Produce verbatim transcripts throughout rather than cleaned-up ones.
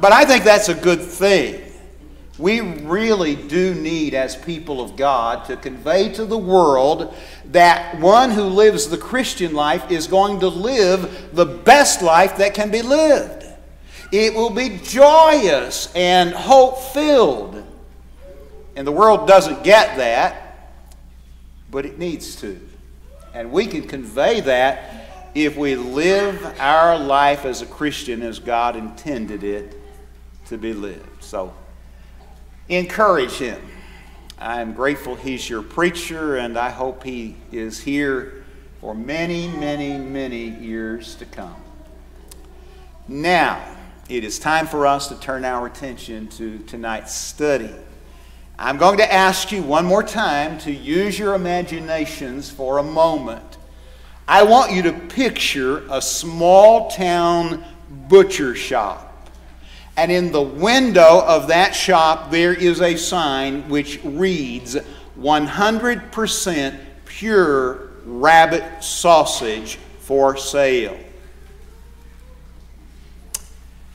but I think that's a good thing. We really do need, as people of God, to convey to the world that one who lives the Christian life is going to live the best life that can be lived. It will be joyous and hope-filled. And the world doesn't get that, but it needs to. And we can convey that if we live our life as a Christian as God intended it to be lived. So, encourage him. I am grateful he's your preacher, and I hope he is here for many, many, many years to come. Now, it is time for us to turn our attention to tonight's study. I'm going to ask you one more time to use your imaginations for a moment. I want you to picture a small-town butcher shop. And in the window of that shop, there is a sign which reads, one hundred percent pure rabbit sausage for sale.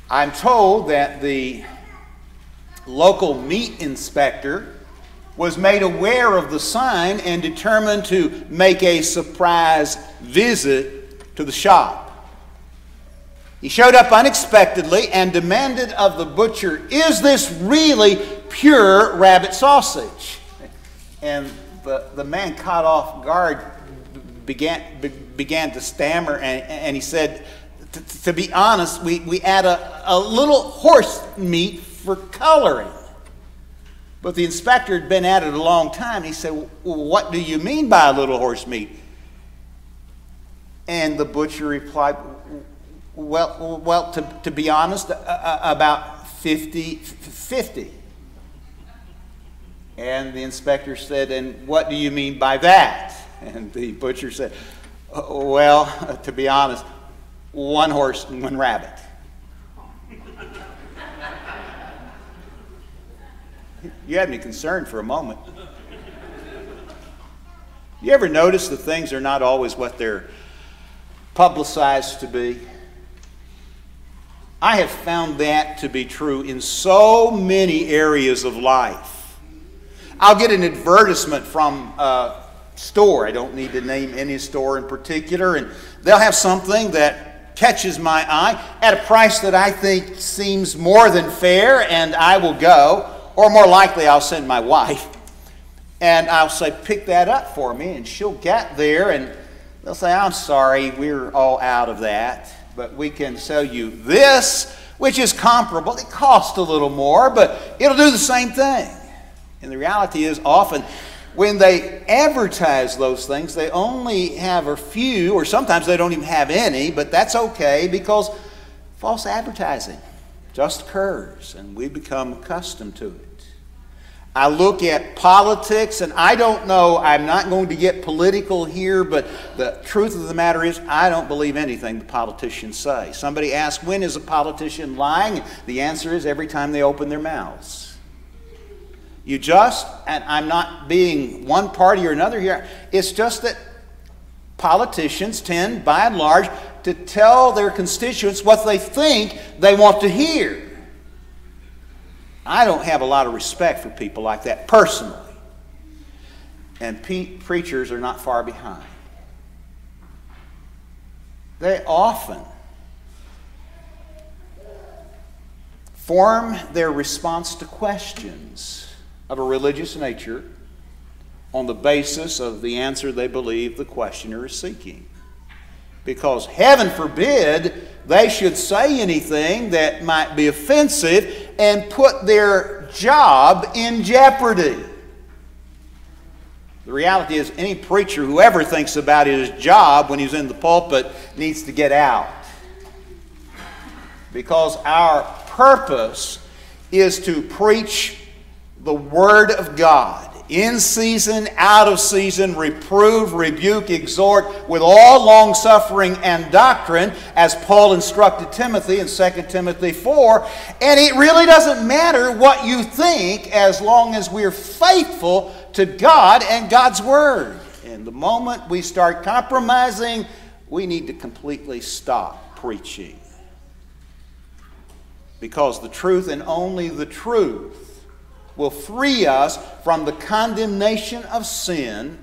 I'm told that the local meat inspector was made aware of the sign and determined to make a surprise visit to the shop. He showed up unexpectedly and demanded of the butcher, "Is this really pure rabbit sausage?" And the, the man, caught off guard, began, be, began to stammer, and, and he said, "To be honest, we, we add a, a little horse meat for coloring." But the inspector had been at it a long time, and he said, "Well, what do you mean by a little horse meat?" And the butcher replied, Well, well, to, to be honest, uh, about fifty fifty. And the inspector said, "And what do you mean by that?" And the butcher said, "Well, to be honest, one horse and one rabbit." You had me concerned for a moment. You ever notice that things are not always what they're publicized to be? I have found that to be true in so many areas of life. I'll get an advertisement from a store. I don't need to name any store in particular. And they'll have something that catches my eye at a price that I think seems more than fair, and I will go. Or more likely, I'll send my wife. And I'll say, "Pick that up for me." And she'll get there, and they'll say, "I'm sorry, we're all out of that. But we can sell you this, which is comparable. It costs a little more, but it'll do the same thing." And the reality is, often when they advertise those things, they only have a few, or sometimes they don't even have any, but that's okay, because false advertising just occurs, and we become accustomed to it. I look at politics, and I don't know, I'm not going to get political here, but the truth of the matter is, I don't believe anything the politicians say. Somebody asks, "When is a politician lying?" The answer is, every time they open their mouths. You just, and I'm not being one party or another here, it's just that politicians tend, by and large, to tell their constituents what they think they want to hear. I don't have a lot of respect for people like that personally. And pe- preachers are not far behind. They often form their response to questions of a religious nature on the basis of the answer they believe the questioner is seeking. Because heaven forbid they should say anything that might be offensive and put their job in jeopardy. The reality is, any preacher who ever thinks about his job when he's in the pulpit needs to get out. Because our purpose is to preach the Word of God. In season, out of season, reprove, rebuke, exhort, with all long-suffering and doctrine, as Paul instructed Timothy in Second Timothy four. And it really doesn't matter what you think, as long as we're faithful to God and God's Word. And the moment we start compromising, we need to completely stop preaching. because the truth and only the truth will free us from the condemnation of sin,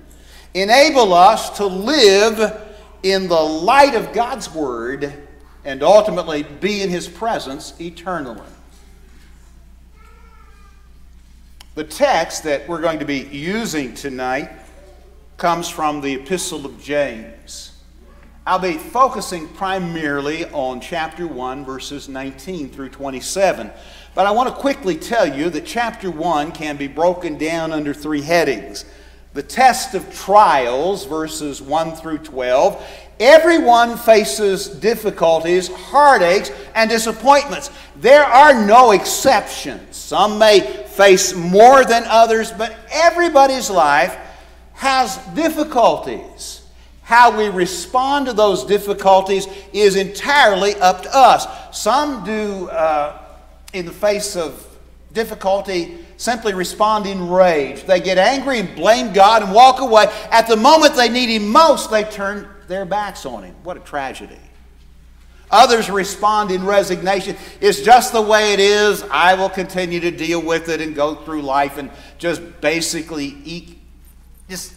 enable us to live in the light of God's Word, and ultimately be in His presence eternally. The text that we're going to be using tonight comes from the Epistle of James. I'll be focusing primarily on chapter one, verses nineteen through twenty-seven. But I want to quickly tell you that chapter one can be broken down under three headings. The test of trials, verses one through twelve. Everyone faces difficulties, heartaches, and disappointments. There are no exceptions. Some may face more than others, but everybody's life has difficulties. How we respond to those difficulties is entirely up to us. Some do, uh, in the face of difficulty, simply respond in rage. They get angry and blame God and walk away. At the moment they need Him most, they turn their backs on Him. What a tragedy. Others respond in resignation. It's just the way it is. I will continue to deal with it and go through life and just basically eat Just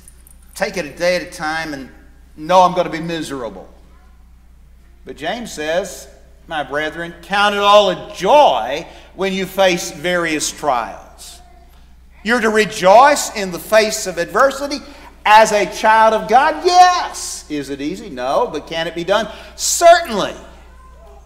take it a day at a time and know I'm going to be miserable. But James says, my brethren, count it all a joy when you face various trials. You're to rejoice in the face of adversity as a child of God. Yes. Is it easy? No. But can it be done? Certainly.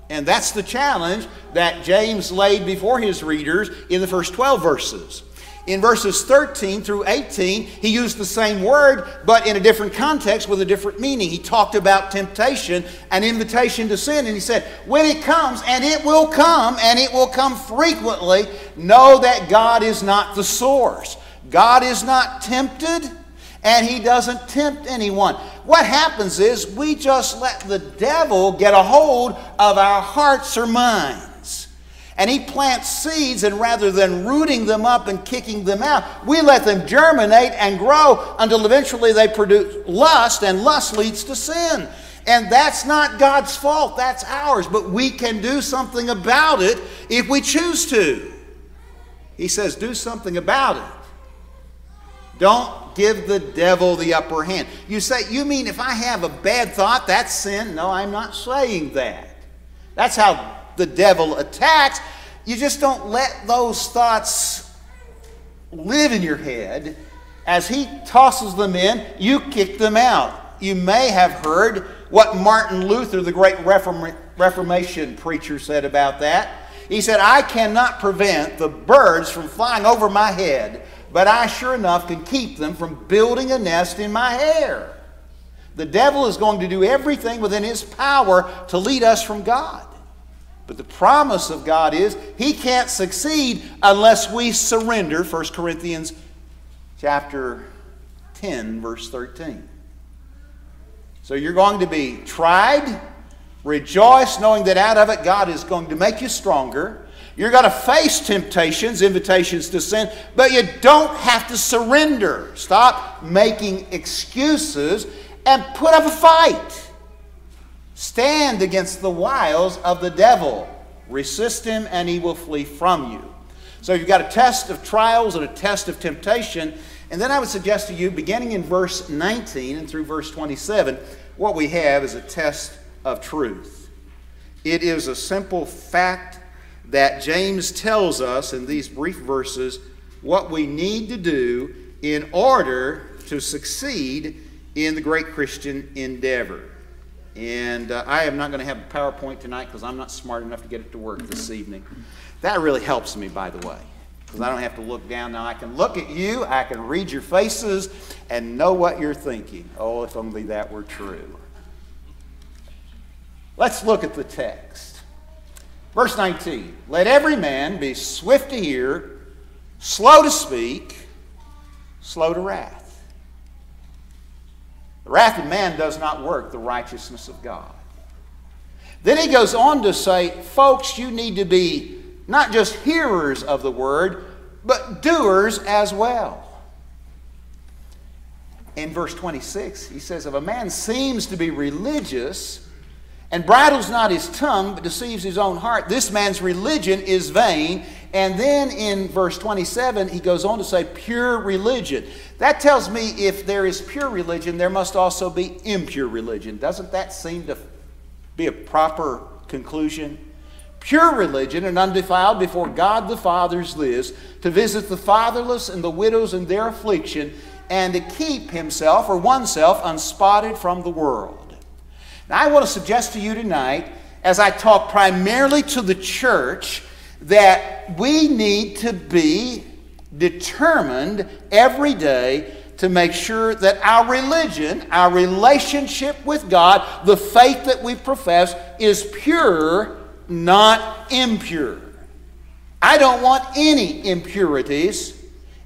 And that's the challenge that James laid before his readers in the first twelve verses. In verses thirteen through eighteen, he used the same word, but in a different context with a different meaning. He talked about temptation and invitation to sin, and he said, when it comes, and it will come, and it will come frequently, know that God is not the source. God is not tempted, and He doesn't tempt anyone. What happens is we just let the devil get a hold of our hearts or minds. And he plants seeds, and rather than rooting them up and kicking them out, we let them germinate and grow until eventually they produce lust, and lust leads to sin. And that's not God's fault, that's ours, but we can do something about it if we choose to. He says, do something about it. Don't give the devil the upper hand. You say, you mean if I have a bad thought, that's sin? No, I'm not saying that. That's how the devil attacks. You just don't let those thoughts live in your head. As he tosses them in, you kick them out. You may have heard what Martin Luther, the great Reform- Reformation preacher, said about that. He said, I cannot prevent the birds from flying over my head, but I sure enough can keep them from building a nest in my hair. The devil is going to do everything within his power to lead us from God. But the promise of God is He can't succeed unless we surrender. First Corinthians chapter ten, verse thirteen. So you're going to be tried. Rejoice knowing that out of it God is going to make you stronger. You're going to face temptations, invitations to sin, but you don't have to surrender. Stop making excuses and put up a fight. Stand against the wiles of the devil. Resist him and he will flee from you. So you've got a test of trials and a test of temptation. And then I would suggest to you, beginning in verse nineteen and through verse twenty-seven, what we have is a test of truth. It is a simple fact that James tells us in these brief verses what we need to do in order to succeed in the great Christian endeavor. And uh, I am not going to have a PowerPoint tonight because I'm not smart enough to get it to work this evening. That really helps me, by the way, because I don't have to look down. Now I can look at you, I can read your faces, and know what you're thinking. Oh, if only that were true. Let's look at the text. Verse nineteen, let every man be swift to hear, slow to speak, slow to wrath. The wrath of man does not work the righteousness of God. Then he goes on to say, folks, you need to be not just hearers of the word, but doers as well. In verse twenty-six, he says, if a man seems to be religious and bridles not his tongue, but deceives his own heart. This man's religion is vain. And then in verse twenty-seven, he goes on to say, pure religion. That tells me if there is pure religion, there must also be impure religion. Doesn't that seem to be a proper conclusion? Pure religion and undefiled before God the Father's lives, to visit the fatherless and the widows in their affliction, and to keep himself or oneself unspotted from the world. Now, I want to suggest to you tonight, as I talk primarily to the church, that we need to be determined every day to make sure that our religion, our relationship with God, the faith that we profess, is pure, not impure. I don't want any impurities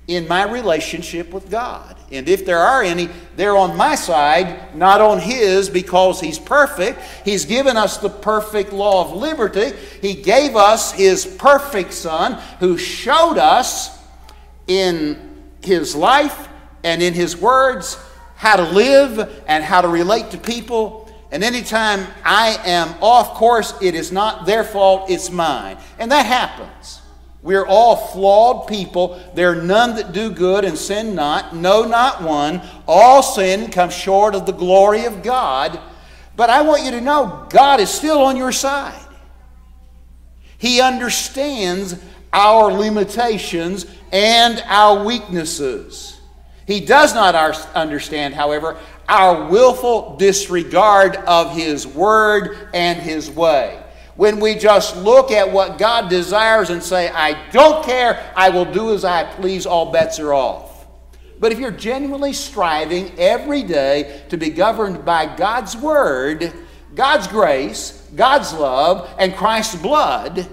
in my relationship with God. And if there are any, they're on my side, not on His, because He's perfect. He's given us the perfect law of liberty. He gave us His perfect Son, who showed us in His life and in His words how to live and how to relate to people. And anytime I am off course, it is not their fault, it's mine. And that happens. We're all flawed people. There are none that do good and sin not, no, not one. All sin comes short of the glory of God. But I want you to know God is still on your side. He understands our limitations and our weaknesses. He does not understand, however, our willful disregard of His Word and His way. When we just look at what God desires and say, I don't care, I will do as I please, all bets are off. But if you're genuinely striving every day to be governed by God's Word, God's grace, God's love, and Christ's blood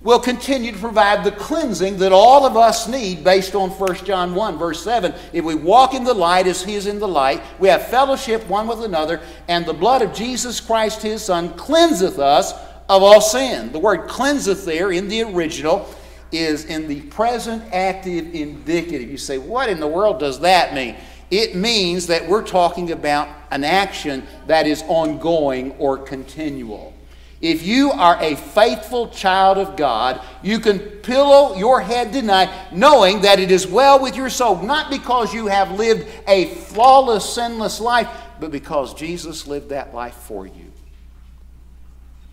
will continue to provide the cleansing that all of us need based on First John one, verse seven. If we walk in the light as He is in the light, we have fellowship one with another, and the blood of Jesus Christ His Son cleanseth us of all sin. The word cleanseth there in the original is in the present active indicative. You say, what in the world does that mean? It means that we're talking about an action that is ongoing or continual. If you are a faithful child of God, you can pillow your head tonight knowing that it is well with your soul, not because you have lived a flawless, sinless life, but because Jesus lived that life for you,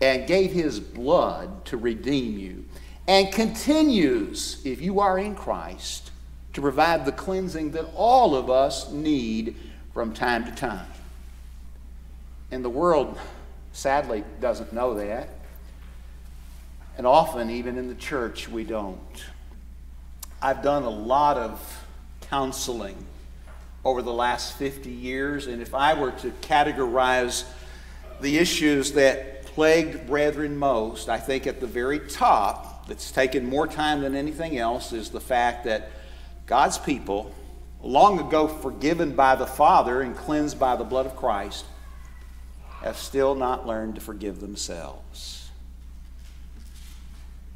and gave His blood to redeem you, and continues, if you are in Christ, to provide the cleansing that all of us need from time to time. And the world, sadly, doesn't know that. And often, even in the church, we don't. I've done a lot of counseling over the last fifty years, and if I were to categorize the issues that plagued brethren most, I think at the very top, that's taken more time than anything else, is the fact that God's people, long ago forgiven by the Father and cleansed by the blood of Christ, have still not learned to forgive themselves.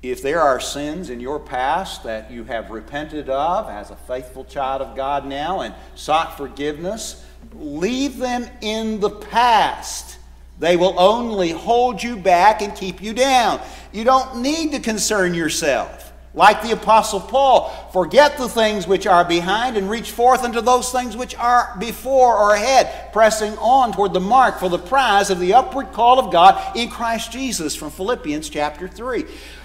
If there are sins in your past that you have repented of as a faithful child of God now and sought forgiveness, leave them in the past. They will only hold you back and keep you down. You don't need to concern yourself. Like the Apostle Paul, forget the things which are behind and reach forth unto those things which are before or ahead, pressing on toward the mark for the prize of the upward call of God in Christ Jesus, from Philippians chapter three.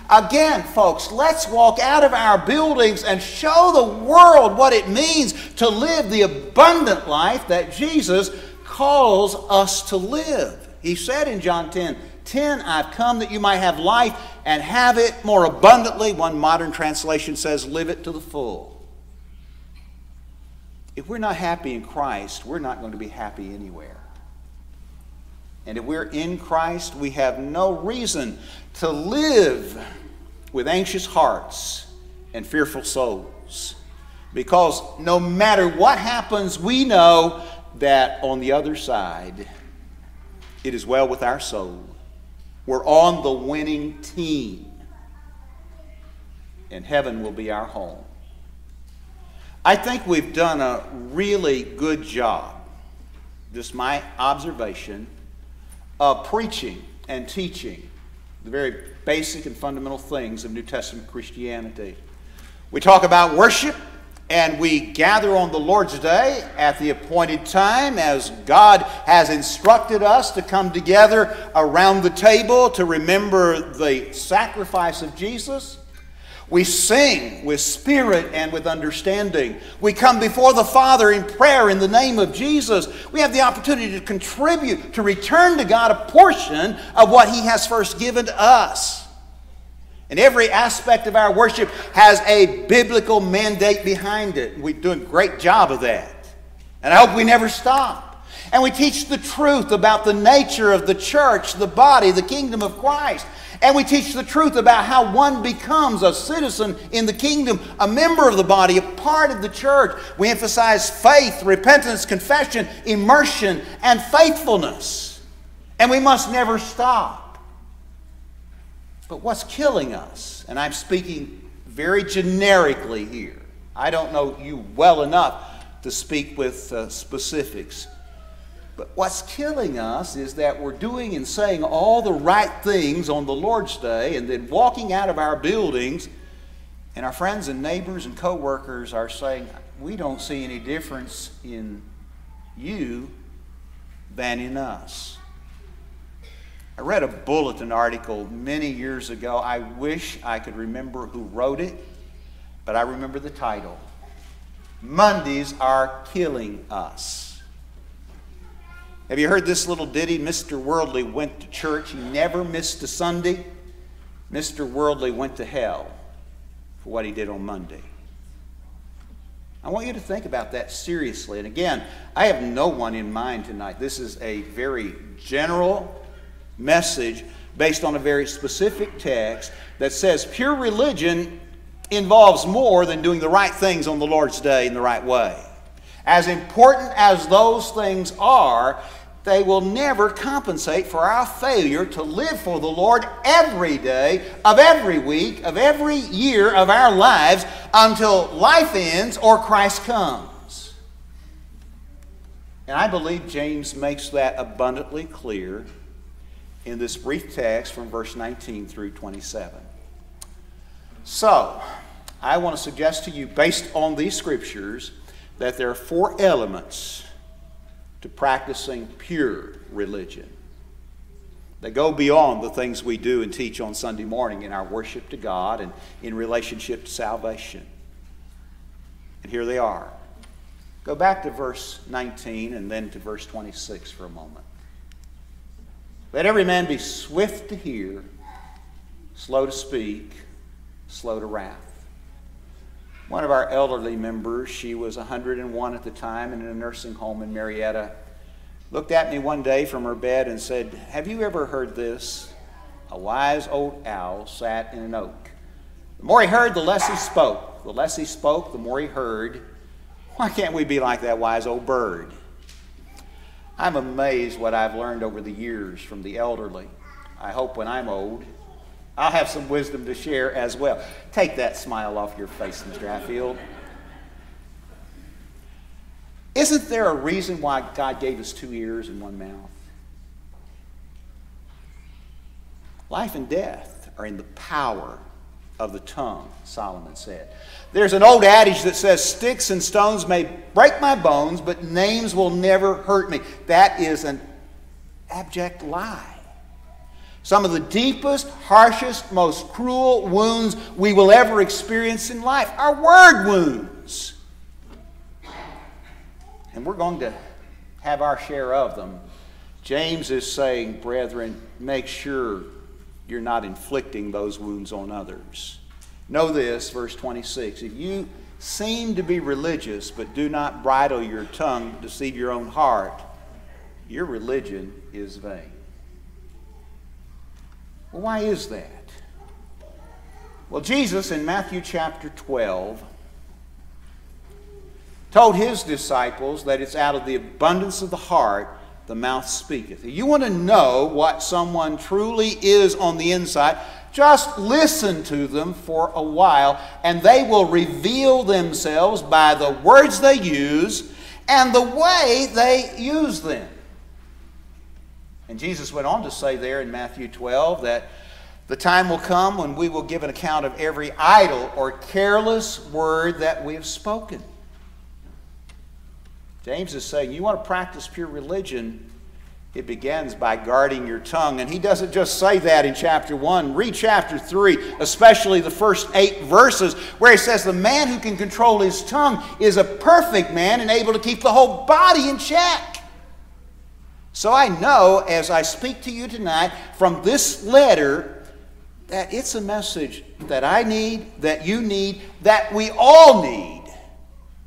Again, folks, let's walk out of our buildings and show the world what it means to live the abundant life that Jesus calls us to live. He said in John ten, ten, I've come that you might have life and have it more abundantly. One modern translation says, live it to the full. If we're not happy in Christ, we're not going to be happy anywhere. And if we're in Christ, we have no reason to live with anxious hearts and fearful souls. Because no matter what happens, we know that on the other side, it is well with our soul. We're on the winning team. And heaven will be our home. I think we've done a really good job, just my observation, of preaching and teaching the very basic and fundamental things of New Testament Christianity. We talk about worship, and we gather on the Lord's Day at the appointed time as God has instructed us to come together around the table to remember the sacrifice of Jesus. We sing with spirit and with understanding. We come before the Father in prayer in the name of Jesus. We have the opportunity to contribute, to return to God a portion of what He has first given to us. And every aspect of our worship has a biblical mandate behind it. We're doing a great job of that. And I hope we never stop. And we teach the truth about the nature of the church, the body, the kingdom of Christ. And we teach the truth about how one becomes a citizen in the kingdom, a member of the body, a part of the church. We emphasize faith, repentance, confession, immersion, and faithfulness. And we must never stop. But what's killing us, and I'm speaking very generically here, I don't know you well enough to speak with uh, specifics, but what's killing us is that we're doing and saying all the right things on the Lord's Day and then walking out of our buildings, and our friends and neighbors and co-workers are saying, we don't see any difference in you than in us. I read a bulletin article many years ago. I wish I could remember who wrote it, but I remember the title. Mondays Are Killing Us. Have you heard this little ditty? Mister Worldly went to church. He never missed a Sunday. Mister Worldly went to hell for what he did on Monday. I want you to think about that seriously. And again, I have no one in mind tonight. This is a very general message based on a very specific text that says pure religion involves more than doing the right things on the Lord's Day in the right way. As important as those things are, they will never compensate for our failure to live for the Lord every day of every week, of every year of our lives until life ends or Christ comes. And I believe James makes that abundantly clear in this brief text from verse nineteen through twenty-seven. So, I want to suggest to you, based on these scriptures, that there are four elements to practicing pure religion. They go beyond the things we do and teach on Sunday morning in our worship to God and in relationship to salvation. And here they are. Go back to verse nineteen and then to verse twenty-six for a moment. Let every man be swift to hear, slow to speak, slow to wrath. One of our elderly members, she was one hundred and one at the time and in a nursing home in Marietta, looked at me one day from her bed and said, "Have you ever heard this? A wise old owl sat in an oak. The more he heard, the less he spoke. The less he spoke, the more he heard. Why can't we be like that wise old bird?" I'm amazed what I've learned over the years from the elderly. I hope when I'm old, I'll have some wisdom to share as well. Take that smile off your face, Mister Hatfield. Isn't there a reason why God gave us two ears and one mouth? Life and death are in the power of the tongue, Solomon said. There's an old adage that says, "Sticks and stones may break my bones, but names will never hurt me." That is an abject lie. Some of the deepest, harshest, most cruel wounds we will ever experience in life are word wounds. And we're going to have our share of them. James is saying, brethren, make sure you're not inflicting those wounds on others. Know this, verse twenty-six, if you seem to be religious but do not bridle your tongue, deceive your own heart, your religion is vain. Well, why is that? Well, Jesus in Matthew chapter twelve told His disciples that it's out of the abundance of the heart the mouth speaketh. If you want to know what someone truly is on the inside, just listen to them for a while, and they will reveal themselves by the words they use and the way they use them. And Jesus went on to say there in Matthew twelve that the time will come when we will give an account of every idle or careless word that we have spoken. James is saying, you want to practice pure religion, it begins by guarding your tongue. And he doesn't just say that in chapter one. Read chapter three, especially the first eight verses, where he says the man who can control his tongue is a perfect man and able to keep the whole body in check. So I know as I speak to you tonight from this letter that it's a message that I need, that you need, that we all need.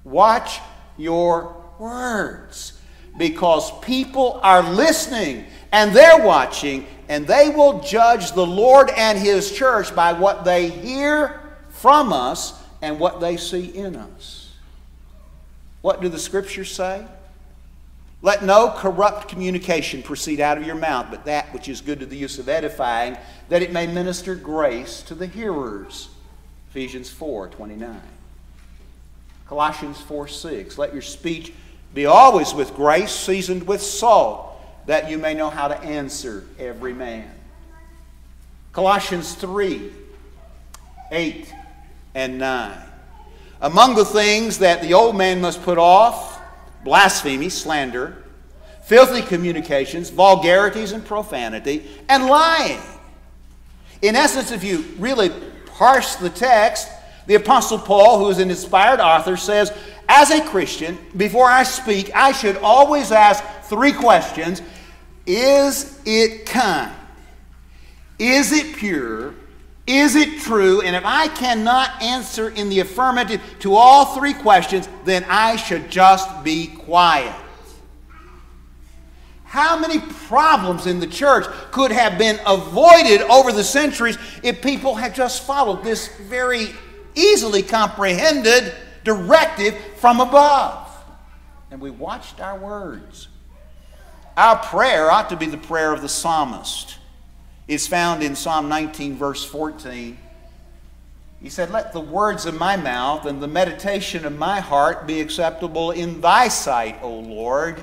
Watch your words, because people are listening and they're watching, and they will judge the Lord and His church by what they hear from us and what they see in us. What do the Scriptures say? Let no corrupt communication proceed out of your mouth, but that which is good to the use of edifying, that it may minister grace to the hearers. Ephesians four twenty-nine. Colossians four six. Let your speech be always with grace, seasoned with salt, that you may know how to answer every man. Colossians three eight and nine. Among the things that the old man must put off, blasphemy, slander, filthy communications, vulgarities and profanity, and lying. In essence, if you really parse the text, the Apostle Paul, who is an inspired author, says, as a Christian, before I speak, I should always ask three questions. Is it kind? Is it pure? Is it true? And if I cannot answer in the affirmative to all three questions, then I should just be quiet. How many problems in the church could have been avoided over the centuries if people had just followed this very easily comprehended directive from above? And we watched our words. Our prayer ought to be the prayer of the psalmist. It's found in Psalm nineteen verse fourteen. He said, let the words of my mouth and the meditation of my heart be acceptable in thy sight, O Lord,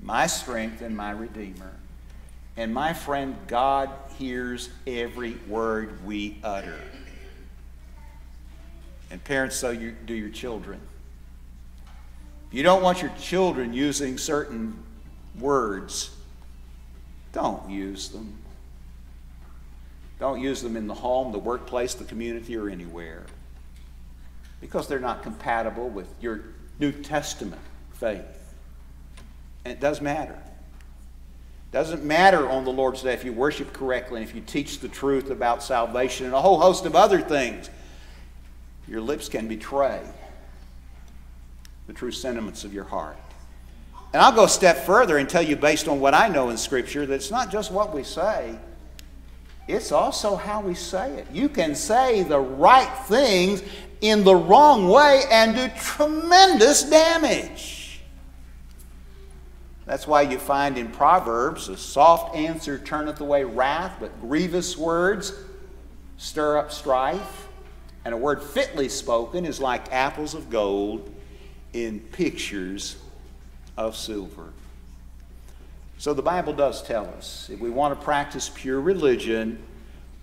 my strength and my Redeemer. And my friend, God hears every word we utter. And parents, so you do your children. If you don't want your children using certain words, don't use them. Don't use them in the home, the workplace, the community, or anywhere, because they're not compatible with your New Testament faith. And it does matter. It doesn't matter on the Lord's Day if you worship correctly and if you teach the truth about salvation and a whole host of other things. Your lips can betray the true sentiments of your heart. And I'll go a step further and tell you, based on what I know in Scripture, that it's not just what we say, it's also how we say it. You can say the right things in the wrong way and do tremendous damage. That's why you find in Proverbs, a soft answer turneth away wrath, but grievous words stir up strife. And a word fitly spoken is like apples of gold in pictures of silver. So the Bible does tell us, if we want to practice pure religion,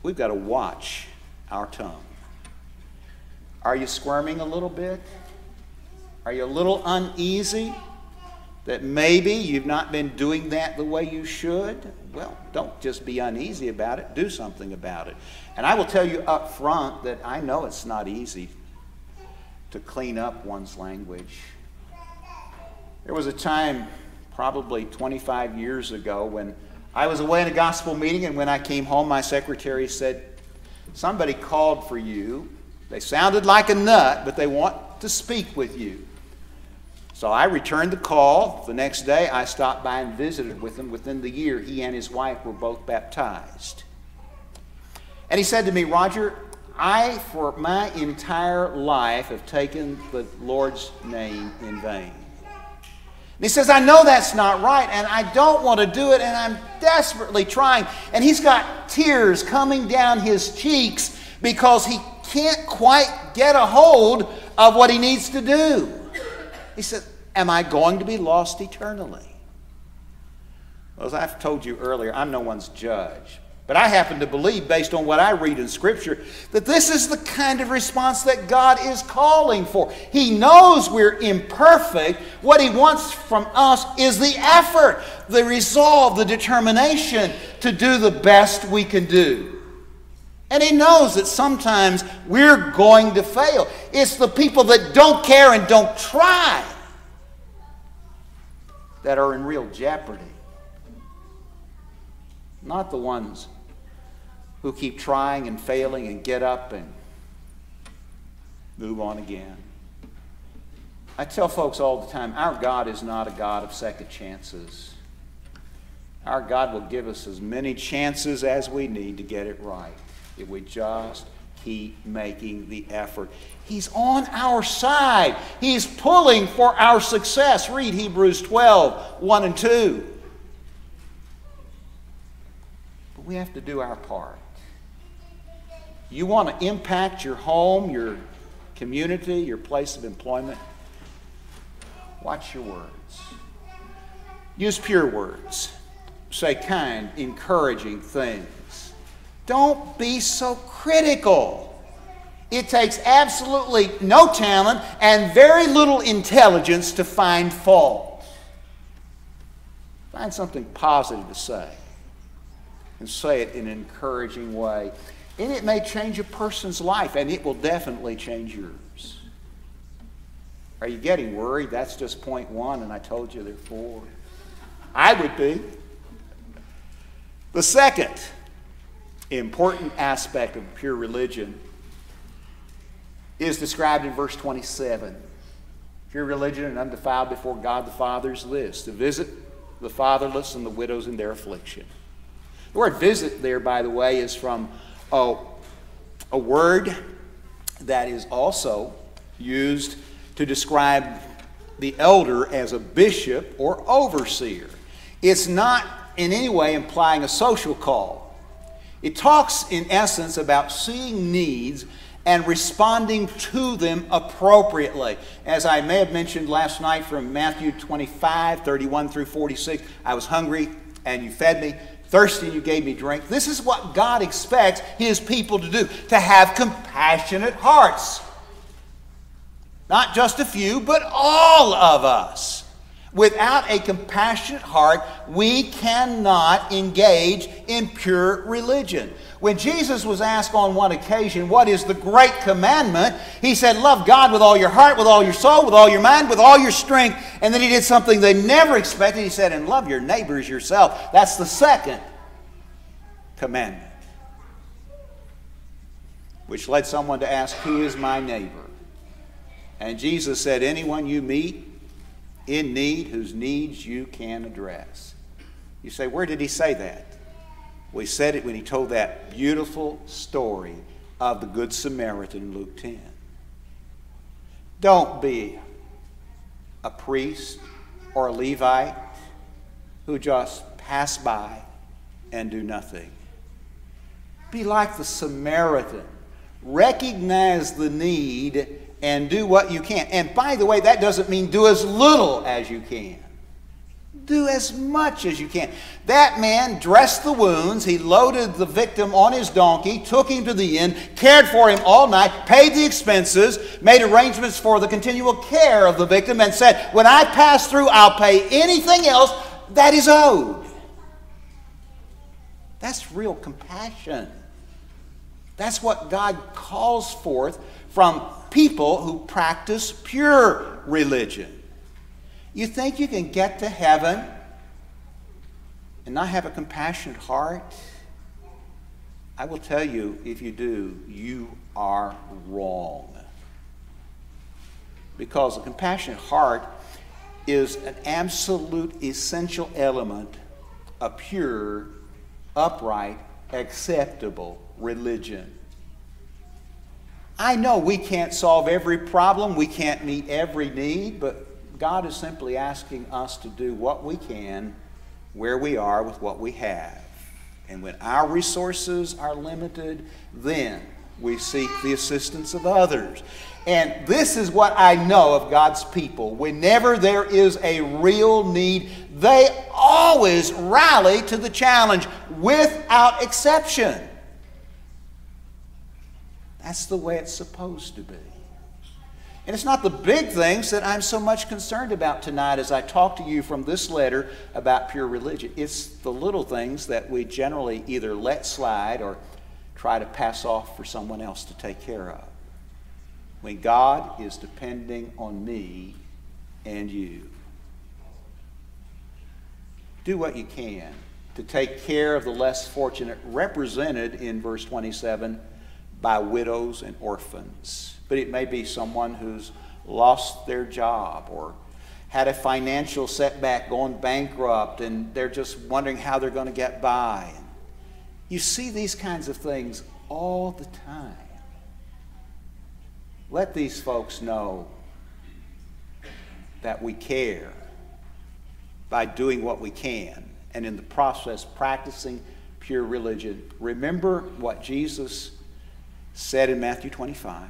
we've got to watch our tongue. Are you squirming a little bit? Are you a little uneasy that maybe you've not been doing that the way you should? Well, don't just be uneasy about it. Do something about it. And I will tell you up front that I know it's not easy to clean up one's language. There was a time, probably twenty-five years ago, when I was away in a gospel meeting, and when I came home, my secretary said, somebody called for you. They sounded like a nut, but they want to speak with you. So I returned the call. The next day, I stopped by and visited with him. Within the year, he and his wife were both baptized. And he said to me, Roger, I, for my entire life, have taken the Lord's name in vain. He says, I know that's not right, and I don't want to do it, and I'm desperately trying. And he's got tears coming down his cheeks because he can't quite get a hold of what he needs to do. He said, am I going to be lost eternally? Well, as I've told you earlier, I'm no one's judge. But I happen to believe, based on what I read in Scripture, that this is the kind of response that God is calling for. He knows we're imperfect. What He wants from us is the effort, the resolve, the determination to do the best we can do. And He knows that sometimes we're going to fail. It's the people that don't care and don't try that are in real jeopardy. Not the ones who keep trying and failing and get up and move on again. I tell folks all the time, our God is not a God of second chances. Our God will give us as many chances as we need to get it right if we just keep making the effort. He's on our side. He's pulling for our success. Read Hebrews twelve, one and two. But we have to do our part. You want to impact your home, your community, your place of employment? Watch your words. Use pure words. Say kind, encouraging things. Don't be so critical. It takes absolutely no talent and very little intelligence to find fault. Find something positive to say and say it in an encouraging way. And it may change a person's life, and it will definitely change yours. Are you getting worried? That's just point one, and I told you there are four. I would be. The second important aspect of pure religion is described in verse twenty-seven. Pure religion and undefiled before God the Father is this, to visit the fatherless and the widows in their affliction. The word visit there, by the way, is from a, a word that is also used to describe the elder as a bishop or overseer. It's not in any way implying a social call. It talks, in essence, about seeing needs and responding to them appropriately. As I may have mentioned last night from Matthew twenty-five, thirty-one through forty-six, I was hungry and you fed me, thirsty and you gave me drink. This is what God expects His people to do, to have compassionate hearts. Not just a few, but all of us. Without a compassionate heart, we cannot engage in pure religion. When Jesus was asked on one occasion, what is the great commandment? He said, love God with all your heart, with all your soul, with all your mind, with all your strength. And then He did something they never expected. He said, and love your neighbor as yourself. That's the second commandment. Which led someone to ask, who is my neighbor? And Jesus said, anyone you meet in need, whose needs you can address. You say, where did He say that? Well, He said it when He told that beautiful story of the Good Samaritan in Luke ten. Don't be a priest or a Levite who just pass by and do nothing. Be like the Samaritan. Recognize the need and do what you can. And by the way, that doesn't mean do as little as you can. Do as much as you can. That man dressed the wounds. He loaded the victim on his donkey, took him to the inn, cared for him all night, paid the expenses, made arrangements for the continual care of the victim, and said, when I pass through, I'll pay anything else that is owed. That's real compassion. That's what God calls forth from people who practice pure religion. You think you can get to heaven and not have a compassionate heart? I will tell you, if you do, you are wrong. Because a compassionate heart is an absolute essential element of pure, upright, acceptable religion. I know we can't solve every problem, we can't meet every need, but God is simply asking us to do what we can, where we are, with what we have. And when our resources are limited, then we seek the assistance of others. And this is what I know of God's people. Whenever there is a real need, They always rally to the challenge without exception. That's the way it's supposed to be. And it's not the big things that I'm so much concerned about tonight as I talk to you from this letter about pure religion. It's the little things that we generally either let slide or try to pass off for someone else to take care of. When God is depending on me and you, do what you can to take care of the less fortunate, represented in verse twenty-seven by widows and orphans. But it may be someone who's lost their job or had a financial setback, gone bankrupt, and they're just wondering how they're going to get by. You see these kinds of things all the time. Let these folks know that we care by doing what we can, and in the process practicing pure religion. Remember what Jesus said in Matthew twenty-five,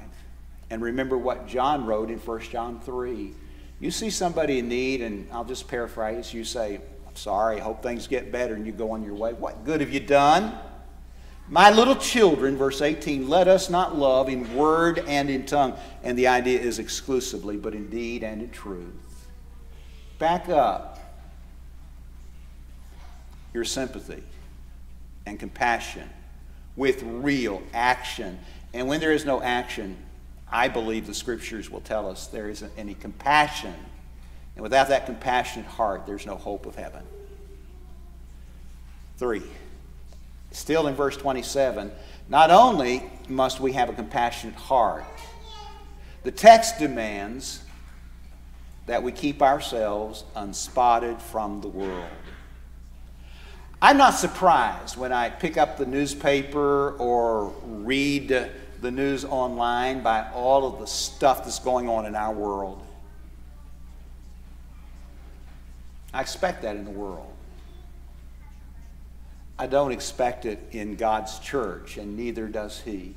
and remember what John wrote in First John three. You see somebody in need, and I'll just paraphrase, you say, "I'm sorry, I hope things get better," and you go on your way. What good have you done? My little children, verse eighteen, let us not love in word and in tongue. And the idea is exclusively, but in deed and in truth. Back up your sympathy and compassion with real action. And when there is no action, I believe the scriptures will tell us there isn't any compassion. And without that compassionate heart, there's no hope of heaven. Three, still in verse twenty-seven, not only must we have a compassionate heart, the text demands that we keep ourselves unspotted from the world. I'm not surprised when I pick up the newspaper or read the news online by all of the stuff that's going on in our world. I expect that in the world. I don't expect it in God's church, and neither does He.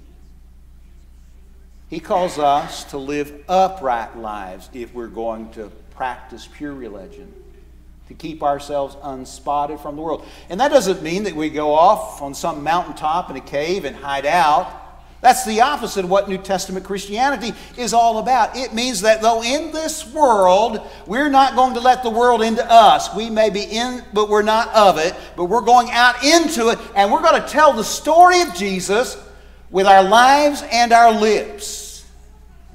He calls us to live upright lives if we're going to practice pure religion, to keep ourselves unspotted from the world. And that doesn't mean that we go off on some mountaintop in a cave and hide out. That's the opposite of what New Testament Christianity is all about. It means that though in this world, we're not going to let the world into us. We may be in, but we're not of it. But we're going out into it, and we're going to tell the story of Jesus with our lives and our lips.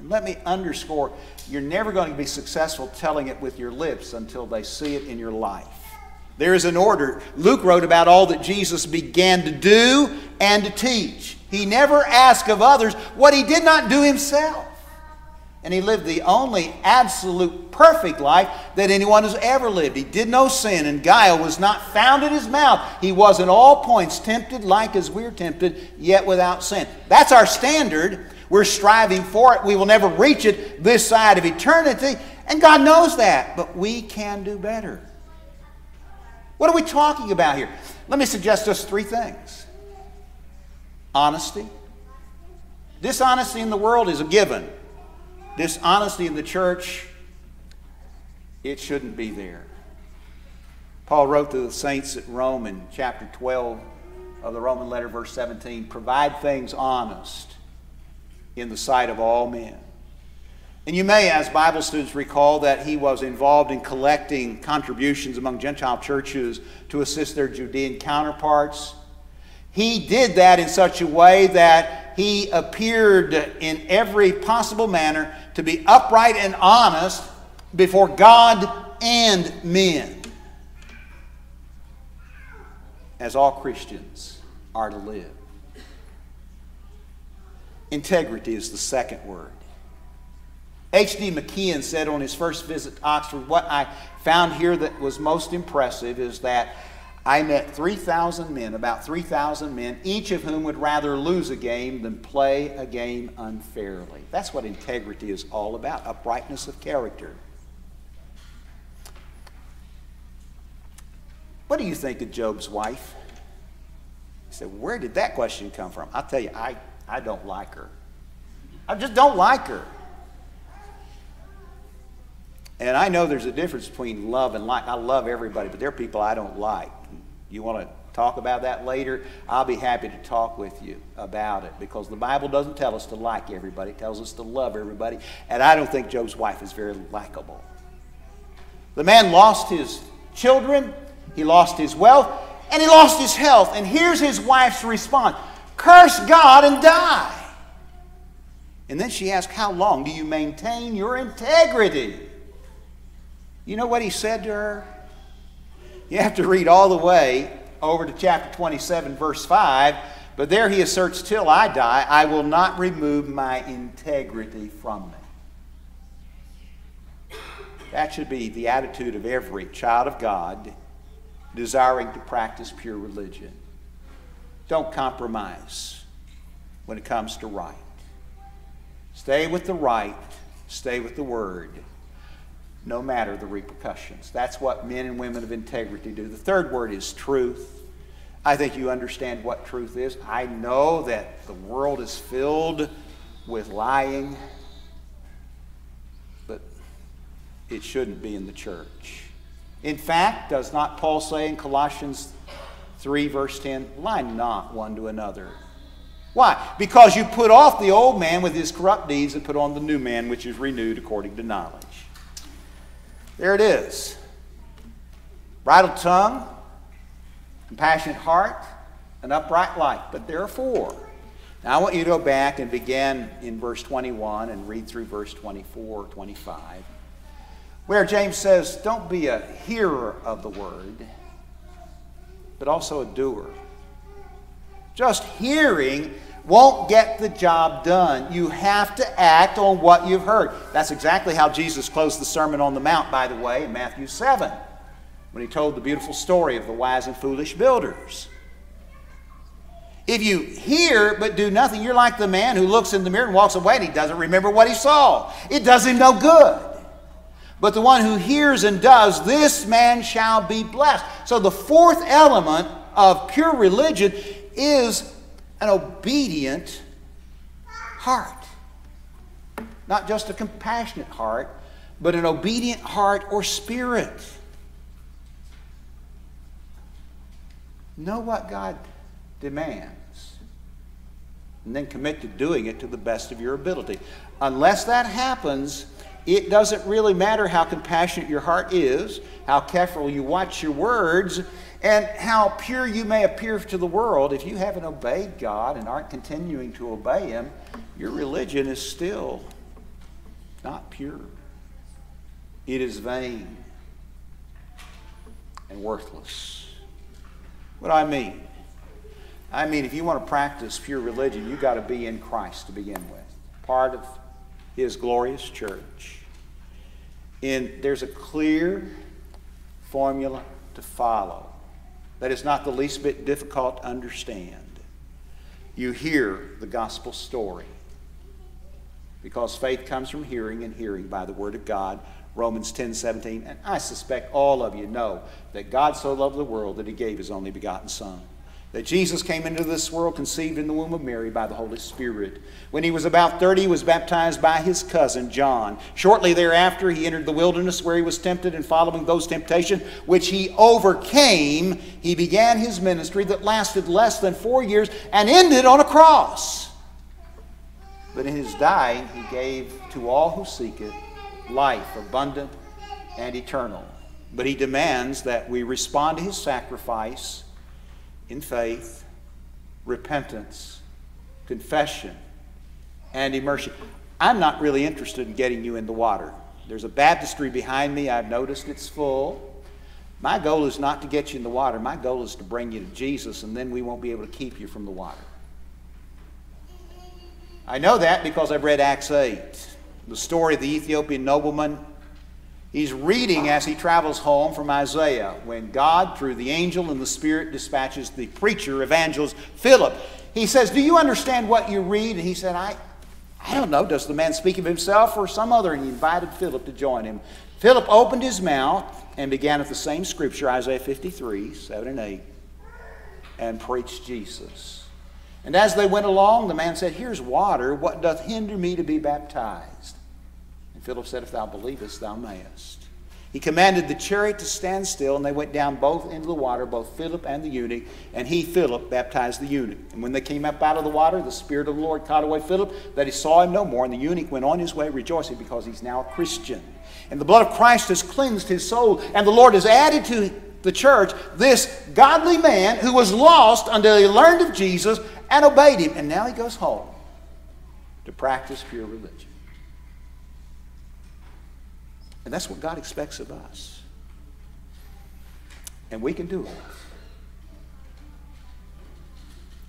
And let me underscore, you're never going to be successful telling it with your lips until they see it in your life. There is an order. Luke wrote about all that Jesus began to do and to teach. He never asked of others what He did not do Himself. And He lived the only absolute perfect life that anyone has ever lived. He did no sin, and guile was not found in His mouth. He was in all points tempted like as we're tempted, yet without sin. That's our standard. We're striving for it. We will never reach it this side of eternity, and God knows that, but we can do better. What are we talking about here? Let me suggest just three things. Honesty. Dishonesty in the world is a given. Dishonesty in the church, it shouldn't be there. Paul wrote to the saints at Rome in chapter twelve of the Roman letter, verse seventeen, provide things honest in the sight of all men. And you may, as Bible students, recall that he was involved in collecting contributions among Gentile churches to assist their Judean counterparts. He did that in such a way that he appeared in every possible manner to be upright and honest before God and men, as all Christians are to live. Integrity is the second word. H D McKeon said on his first visit to Oxford, "What I found here that was most impressive is that I met three thousand men, about three thousand men, each of whom would rather lose a game than play a game unfairly." That's what integrity is all about, uprightness of character. What do you think of Job's wife? He said, where did that question come from? I'll tell you, I... I don't like her. I just don't like her. And I know there's a difference between love and like. I love everybody, but there are people I don't like. You want to talk about that later? I'll be happy to talk with you about it, because the Bible doesn't tell us to like everybody. It tells us to love everybody. And I don't think Job's wife is very likable. The man lost his children, he lost his wealth, and he lost his health. And here's his wife's response: curse God and die. And then she asked, how long do you maintain your integrity? You know what he said to her? You have to read all the way over to chapter twenty-seven, verse five. But there he asserts, till I die, I will not remove my integrity from me. That should be the attitude of every child of God desiring to practice pure religion. Don't compromise when it comes to right. Stay with the right. Stay with the word, no matter the repercussions. That's what men and women of integrity do. The third word is truth. I think you understand what truth is. I know that the world is filled with lying, but it shouldn't be in the church. In fact, does not Paul say in Colossians three, verse ten, lie not one to another? Why? Because you put off the old man with his corrupt deeds and put on the new man, which is renewed according to knowledge. There it is. Bridled tongue, compassionate heart, an upright life. But there are four. Now I want you to go back and begin in verse twenty-one and read through verse twenty-four, twenty-five, where James says, don't be a hearer of the word, but also a doer. Just hearing won't get the job done. You have to act on what you've heard. That's exactly how Jesus closed the Sermon on the Mount, by the way, in Matthew seven, when he told the beautiful story of the wise and foolish builders. If you hear but do nothing, you're like the man who looks in the mirror and walks away and he doesn't remember what he saw. It does him no good. But the one who hears and does, this man shall be blessed. So the fourth element of pure religion is an obedient heart. Not just a compassionate heart, but an obedient heart or spirit. Know what God demands, and then commit to doing it to the best of your ability. Unless that happens, it doesn't really matter how compassionate your heart is, how careful you watch your words, and how pure you may appear to the world. If you haven't obeyed God and aren't continuing to obey Him, your religion is still not pure. It is vain and worthless. What do I mean? I mean, if you want to practice pure religion, you've got to be in Christ to begin with, part of His glorious church. And there's a clear formula to follow that is not the least bit difficult to understand. You hear the gospel story, because faith comes from hearing, and hearing by the word of God. Romans ten, seventeen. And I suspect all of you know that God so loved the world that He gave His only begotten Son. That Jesus came into this world conceived in the womb of Mary by the Holy Spirit. When He was about thirty, He was baptized by His cousin John. Shortly thereafter, He entered the wilderness where He was tempted, and following those temptations which He overcame, He began His ministry that lasted less than four years and ended on a cross. But in His dying, He gave to all who seek it life abundant and eternal. But He demands that we respond to His sacrifice in faith, repentance, confession, and immersion. I'm not really interested in getting you in the water. There's a baptistry behind me. I've noticed it's full. My goal is not to get you in the water. My goal is to bring you to Jesus, and then we won't be able to keep you from the water. I know that because I've read Acts eight, the story of the Ethiopian nobleman. He's reading as he travels home from Isaiah, when God, through the angel and the Spirit, dispatches the preacher, evangelist Philip. He says, do you understand what you read? And he said, I, I don't know. Does the man speak of himself or some other? And he invited Philip to join him. Philip opened his mouth and began at the same scripture, Isaiah fifty-three, seven and eight, and preached Jesus. And as they went along, the man said, here's water. What doth hinder me to be baptized? And Philip said, if thou believest, thou mayest. He commanded the chariot to stand still, and they went down both into the water, both Philip and the eunuch, and he, Philip, baptized the eunuch. And when they came up out of the water, the Spirit of the Lord caught away Philip, that he saw him no more, and the eunuch went on his way rejoicing, because he's now a Christian. And the blood of Christ has cleansed his soul, and the Lord has added to the church this godly man who was lost until he learned of Jesus and obeyed him. And now he goes home to practice pure religion. And that's what God expects of us. And we can do it.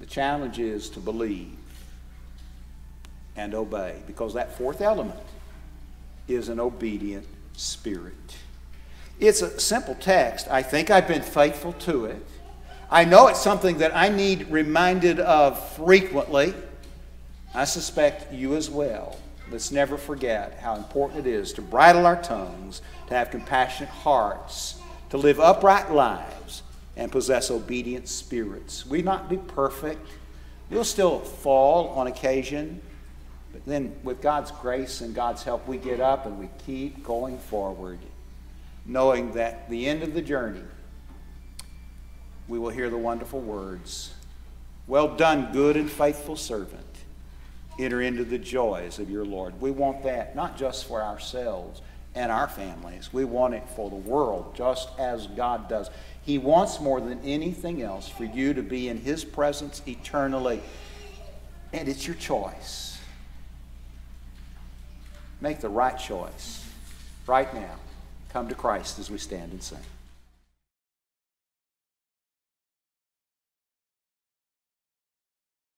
The challenge is to believe and obey, because that fourth element is an obedient spirit. It's a simple text. I think I've been faithful to it. I know it's something that I need reminded of frequently. I suspect you as well. Let's never forget how important it is to bridle our tongues, to have compassionate hearts, to live upright lives, and possess obedient spirits. We might be perfect. We'll still fall on occasion. But then with God's grace and God's help, we get up and we keep going forward, knowing that at the end of the journey, we will hear the wonderful words, "Well done, good and faithful servant. Enter into the joys of your Lord." We want that not just for ourselves and our families. We want it for the world, just as God does. He wants more than anything else for you to be in His presence eternally. And it's your choice. Make the right choice right now. Come to Christ as we stand and sing.